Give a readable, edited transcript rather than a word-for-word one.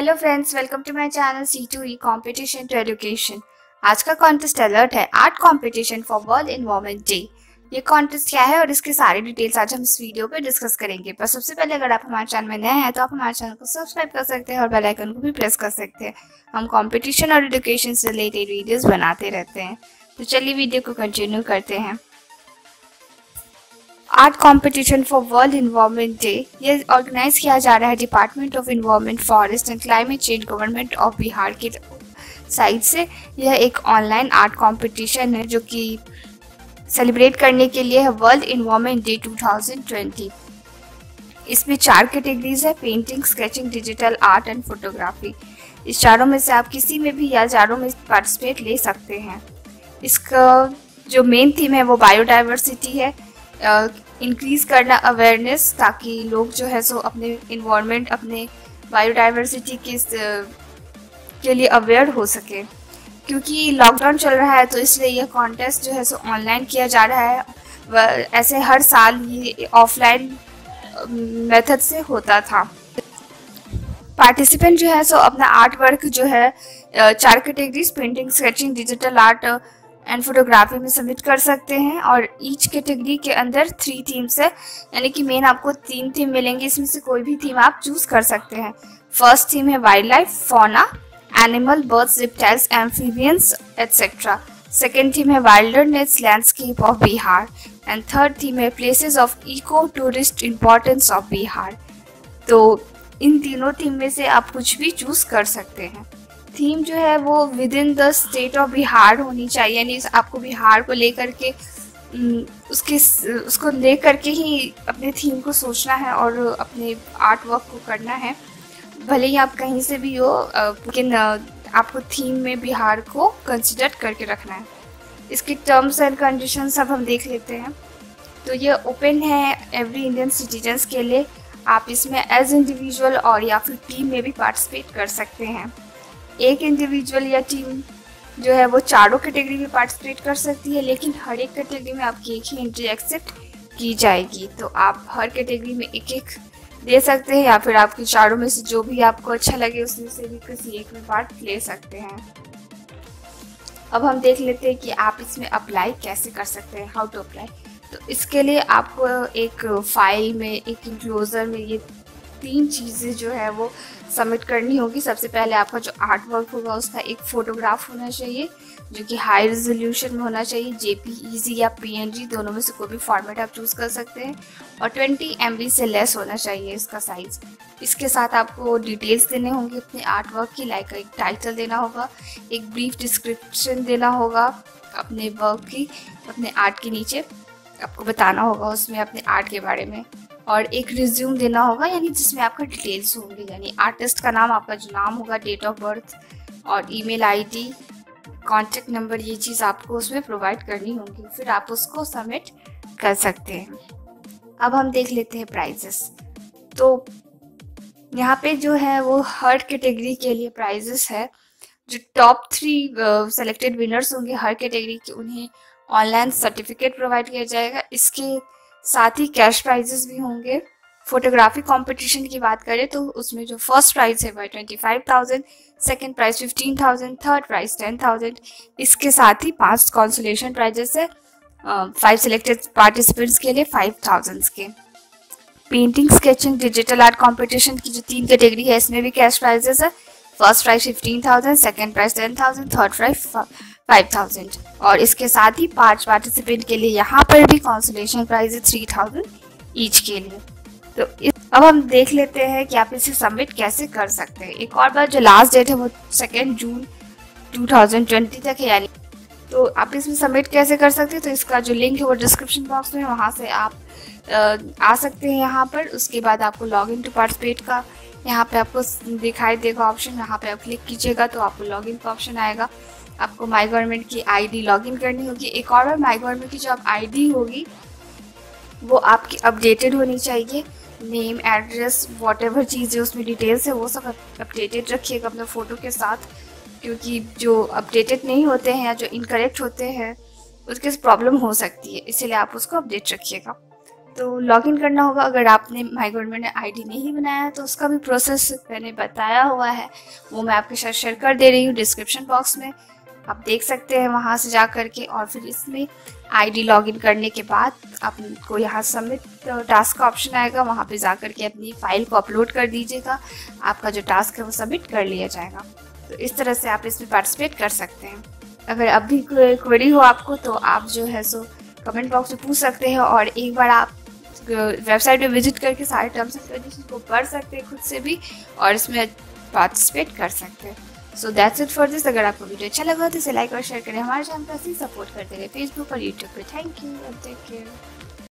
Hello friends, welcome to my channel C2 competition to education. आज का contest alert है art competition for world environment day. ये contest क्या है और इसके सारे डिटेल्स आज हम इस वीडियो पे डिस्कस करेंगे। पर सबसे पहले अगर आप हमारे चैनल में नए हैं तो आप हमारे चैनल को सब्सक्राइब कर सकते हैं और बेल आइकन को भी प्रेस कर सकते हैं। हम कॉम्पिटिशन और एजुकेशन से रिलेटेड वीडियोज बनाते रहते हैं। तो चलिए वीडियो को कंटिन्यू करते हैं। Art competition for world environment day ये ऑर्गेनाइज किया जा रहा है department of environment, forest and climate change, government of Bihar के साइड से। यह एक ऑनलाइन आर्ट कंपटीशन है जो कि सेलिब्रेट करने के लिए है वर्ल्ड एनवायरमेंट डे 2020। इसमें 4 कैटेगरीज है, painting, sketching, digital art and photography. इस चारों में से आप किसी में भी या चारों में पार्टिसिपेट ले सकते हैं। इसका जो मेन थीम है वो बायोडाइवर्सिटी है, इंक्रीज करना अवेयरनेस, ताकि लोग जो है सो अपने इन्वायरमेंट, अपने बायोडाइवर्सिटी के लिए अवेयर हो सके। क्योंकि लॉकडाउन चल रहा है तो इसलिए यह कॉन्टेस्ट जो है सो ऑनलाइन किया जा रहा है। ऐसे हर साल ये ऑफलाइन मेथड से होता था। पार्टिसिपेंट जो है सो अपना आर्ट वर्क जो है 4 categories painting, sketching, digital art and photography में सबमिट कर सकते हैं। और ईच कैटेगरी के अंदर 3 थीम्स है, यानी कि मेन आपको 3 थीम मिलेंगी। इसमें से कोई भी थीम आप चूज कर सकते हैं। फर्स्ट थीम है wildlife, fauna, animal, birds, reptiles, amphibians etcetera. Second theme है wildness, landscape of Bihar. And third theme है places of eco tourist importance of Bihar. तो इन तीनों थीम में से आप कुछ भी चूज कर सकते हैं। थीम जो है वो within the state of Bihar होनी चाहिए, यानी आपको बिहार को लेकर के उसको लेकर के ही अपने थीम को सोचना है और अपने आर्ट वर्क को करना है। भले ही आप कहीं से भी हो, लेकिन आपको थीम में बिहार को कंसिडर करके रखना है। इसके टर्म्स एंड कंडीशन सब हम देख लेते हैं। तो ये ओपन है एवरी इंडियन सिटीजन्स के लिए। आप इसमें एज इंडिविजुअल और या फिर टीम में भी पार्टिसिपेट कर सकते हैं। एक इंडिविजुअल या टीम जो है वो चारों कैटेगरी में पार्टिसिपेट कर सकती है, लेकिन हर एक कैटेगरी में आपकी एक ही एंट्री एक्सेप्ट की जाएगी। तो आप हर कैटेगरी में एक एक दे सकते हैं, या फिर आपकी चारों में से जो भी आपको अच्छा लगे उसमें से भी किसी एक में पार्ट ले सकते हैं। अब हम देख लेते हैं कि आप इसमें अप्लाई कैसे कर सकते हैं, हाउ टू अप्लाई। तो इसके लिए आपको एक फाइल में, एक इंक्लोजर में ये 3 चीज़ें जो है वो सबमिट करनी होगी। सबसे पहले आपका जो आर्ट वर्क होगा उसका एक फ़ोटोग्राफ होना चाहिए जो कि हाई रेजोल्यूशन में होना चाहिए। JPEG या PNG दोनों में से कोई भी फॉर्मेट आप चूज़ कर सकते हैं। और 20 MB से लेस होना चाहिए इसका साइज़। इसके साथ आपको डिटेल्स देने होंगे अपने आर्ट वर्क की, लाइक एक टाइटल देना होगा, एक ब्रीफ डिस्क्रिप्शन देना होगा अपने वर्क की। अपने आर्ट के नीचे आपको बताना होगा उसमें अपने आर्ट के बारे में। और एक रिज्यूम देना होगा, यानी जिसमें आपका डिटेल्स होंगे, यानी आर्टिस्ट का नाम, आपका जो नाम होगा, डेट ऑफ बर्थ और email ID, कॉन्टेक्ट नंबर, ये चीज़ आपको उसमें प्रोवाइड करनी होगी। फिर आप उसको सबमिट कर सकते हैं। अब हम देख लेते हैं प्राइजेस। तो यहाँ पे जो है वो हर कैटेगरी के लिए प्राइजेस है। जो टॉप 3 सेलेक्टेड विनर्स होंगे हर कैटेगरी के, उन्हें ऑनलाइन सर्टिफिकेट प्रोवाइड किया जाएगा। इसके साथ ही कैश प्राइजेस भी होंगे। फोटोग्राफी कंपटीशन की बात करें तो उसमें जो फर्स्ट प्राइज है वह 25,000, सेकेंड प्राइज 15,000, थर्ड प्राइज 10,000। इसके साथ ही 5 कॉन्सोलेशन प्राइजेस है 5 सिलेक्टेड पार्टिसिपेंट्स के लिए 5,000 के। Painting, sketching, digital art competition की जो 3 कैटेगरी है इसमें भी कैश प्राइजेस है। First prize 15,000, second prize 10,000, third prize 5,000। और इसके साथ ही 5 पार्टिसिपेंट के लिए यहाँ पर भी कॉन्सोलेशन प्राइज 3,000 ईच के लिए। तो अब हम देख लेते हैं कि आप इसे सबमिट कैसे कर सकते हैं। एक और बार जो लास्ट डेट है वो 2 जून 2020 तक है, यानी तो आप इसमें सबमिट कैसे कर सकते हैं। तो इसका जो लिंक है वो डिस्क्रिप्शन बॉक्स में, वहाँ से आप आ सकते हैं यहाँ पर। उसके बाद आपको लॉगिन टू पार्टिसिपेट का यहाँ पे आपको दिखाई देगा ऑप्शन, यहाँ पे आप क्लिक कीजिएगा तो आपको लॉगिन का ऑप्शन आएगा। आपको माई गवर्नमेंट की आईडी लॉगिन करनी होगी। एक और माई गवर्नमेंट की जो आप आईडी होगी वो आपकी अपडेटेड होनी चाहिए। नेम, एड्रेस, व्हाटएवर चीज़ें उसमें डिटेल्स है वो सब अपडेटेड रखिएगा अपने फ़ोटो के साथ, क्योंकि जो अपडेटेड नहीं होते हैं या जो इनकरेक्ट होते हैं उसके प्रॉब्लम हो सकती है, इसीलिए आप उसको अपडेट रखिएगा। तो लॉगिन करना होगा। अगर आपने माई गव में आईडी नहीं बनाया है तो उसका भी प्रोसेस मैंने बताया हुआ है, वो मैं आपके साथ शेयर कर दे रही हूँ डिस्क्रिप्शन बॉक्स में, आप देख सकते हैं वहाँ से जा कर के। और फिर इसमें आईडी लॉगिन करने के बाद आपको यहाँ सबमिट टास्क का ऑप्शन आएगा, वहाँ पे जा कर के अपनी फाइल को अपलोड कर दीजिएगा, आपका जो टास्क है वो सबमिट कर लिया जाएगा। तो इस तरह से आप इसमें पार्टिसिपेट कर सकते हैं। अगर अब भी क्वेरी हो आपको तो आप जो है सो कमेंट बॉक्स में पूछ सकते हैं, और एक बार आप वेबसाइट पे विजिट करके सारे टर्म्स एंड कंडीशन को पढ़ सकते हैं खुद से भी, और इसमें पार्टिसिपेट कर सकते हैं। So that's it for this. अगर आपको वीडियो अच्छा लगा तो इसे लाइक और शेयर करें, हमारे चैनल को सपोर्ट करते रहे फेसबुक और यूट्यूब पे। Thank you and take care.